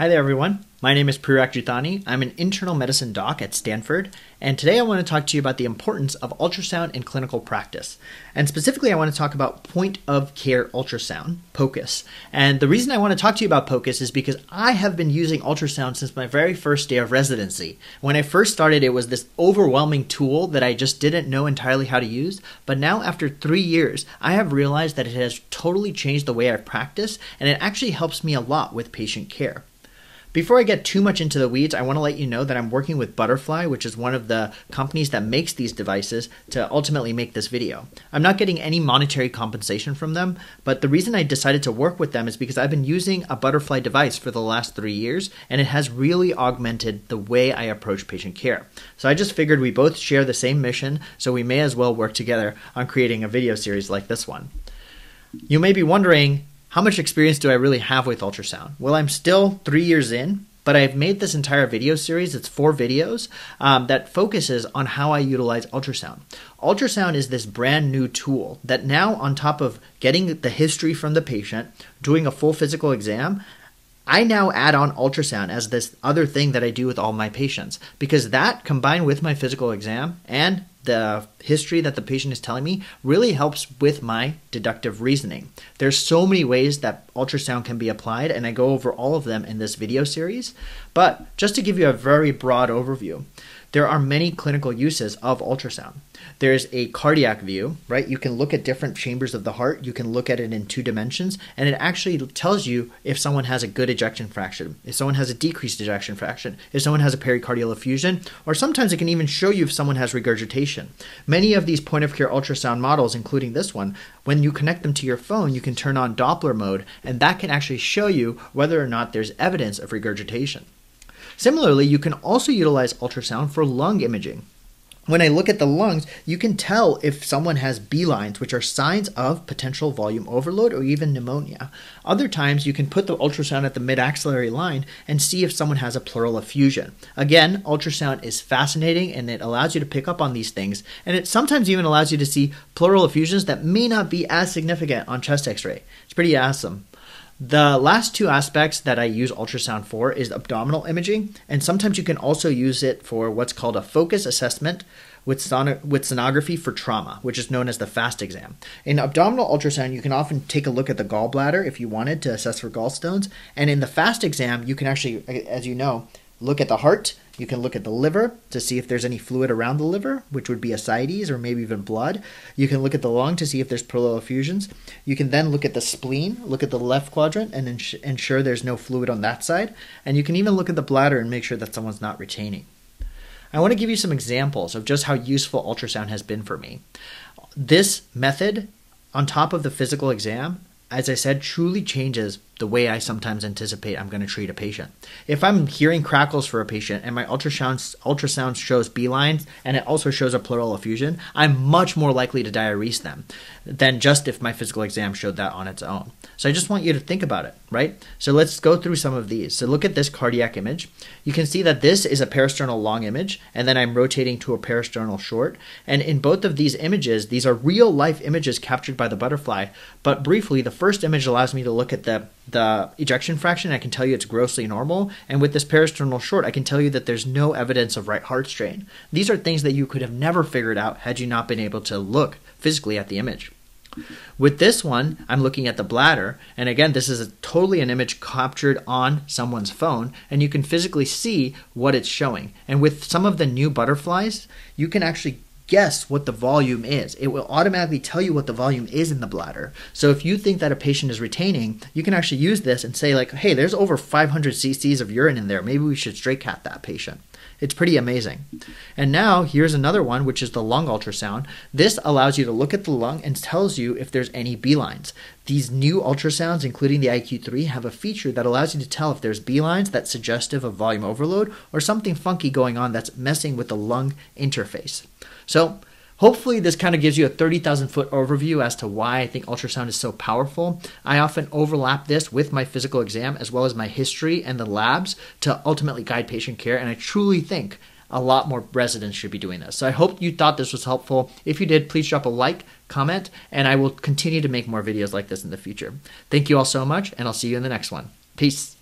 Hi there, everyone. My name is Prerak Juthani. I'm an internal medicine doc at Stanford, and today I want to talk to you about the importance of ultrasound in clinical practice. And specifically, I want to talk about point-of-care ultrasound, POCUS. And the reason I want to talk to you about POCUS is because I have been using ultrasound since my very first day of residency. When I first started, it was this overwhelming tool that I just didn't know entirely how to use. But now, after 3 years, I have realized that it has totally changed the way I practice, and it actually helps me a lot with patient care. Before I get too much into the weeds, I want to let you know that I'm working with Butterfly, which is one of the companies that makes these devices, to ultimately make this video. I'm not getting any monetary compensation from them, but the reason I decided to work with them is because I've been using a Butterfly device for the last 3 years, and it has really augmented the way I approach patient care. So I just figured we both share the same mission, so we may as well work together on creating a video series like this one. You may be wondering, how much experience do I really have with ultrasound? Well, I'm still 3 years in, but I've made this entire video series. It's 4 videos that focuses on how I utilize ultrasound. Ultrasound is this brand new tool that now, on top of getting the history from the patient, doing a full physical exam, I now add on ultrasound as this other thing that I do with all my patients, because that, combined with my physical exam and the history that the patient is telling me, really helps with my deductive reasoning. There's so many ways that ultrasound can be applied, and I go over all of them in this video series. But just to give you a very broad overview, there are many clinical uses of ultrasound. There's a cardiac view, right? You can look at different chambers of the heart. You can look at it in 2 dimensions, and it actually tells you if someone has a good ejection fraction, if someone has a decreased ejection fraction, if someone has a pericardial effusion, or sometimes it can even show you if someone has regurgitation. Many of these point-of-care ultrasound models, including this one, when you connect them to your phone, you can turn on Doppler mode, and that can actually show you whether or not there's evidence of regurgitation. Similarly, you can also utilize ultrasound for lung imaging. When I look at the lungs, you can tell if someone has B-lines, which are signs of potential volume overload or even pneumonia. Other times, you can put the ultrasound at the mid-axillary line and see if someone has a pleural effusion. Again, ultrasound is fascinating, and it allows you to pick up on these things, and it sometimes even allows you to see pleural effusions that may not be as significant on chest X-ray. It's pretty awesome. The last 2 aspects that I use ultrasound for is abdominal imaging, and sometimes you can also use it for what's called a focus assessment with sonography for trauma, which is known as the FAST exam. In abdominal ultrasound, you can often take a look at the gallbladder if you wanted to assess for gallstones, and in the FAST exam, you can actually, as you know, look at the heart. You can look at the liver to see if there's any fluid around the liver, which would be ascites or maybe even blood. You can look at the lung to see if there's pleural effusions. You can then look at the spleen, look at the left quadrant, and ensure there's no fluid on that side. And you can even look at the bladder and make sure that someone's not retaining. I want to give you some examples of just how useful ultrasound has been for me. This method, on top of the physical exam, as I said, truly changes the way I sometimes anticipate I'm going to treat a patient. If I'm hearing crackles for a patient and my ultrasound shows B-lines and it also shows a pleural effusion, I'm much more likely to diurese them than just if my physical exam showed that on its own. So I just want you to think about it, right? So let's go through some of these. So look at this cardiac image. You can see that this is a peristernal long image, and then I'm rotating to a peristernal short. And in both of these images, these are real life images captured by the Butterfly, but briefly, the first image allows me to look at the ejection fraction. I can tell you it's grossly normal, and with this peristernal short, I can tell you that there's no evidence of right heart strain. These are things that you could have never figured out had you not been able to look physically at the image. With this one, I'm looking at the bladder, and again, this is totally an image captured on someone's phone, and you can physically see what it's showing. And with some of the new Butterflies, you can actually guess what the volume is. It will automatically tell you what the volume is in the bladder. So if you think that a patient is retaining, you can actually use this and say, like, hey, there's over 500 cc's of urine in there. Maybe we should straight cat that patient. It's pretty amazing. And now here's another one, which is the lung ultrasound. This allows you to look at the lung and tells you if there's any B-lines. These new ultrasounds, including the IQ3, have a feature that allows you to tell if there's B-lines that's suggestive of volume overload or something funky going on that's messing with the lung interface. So hopefully this kind of gives you a 30,000-foot overview as to why I think ultrasound is so powerful. I often overlap this with my physical exam as well as my history and the labs to ultimately guide patient care, and I truly think a lot more residents should be doing this. So I hope you thought this was helpful. If you did, please drop a like, comment, and I will continue to make more videos like this in the future. Thank you all so much, and I'll see you in the next one. Peace.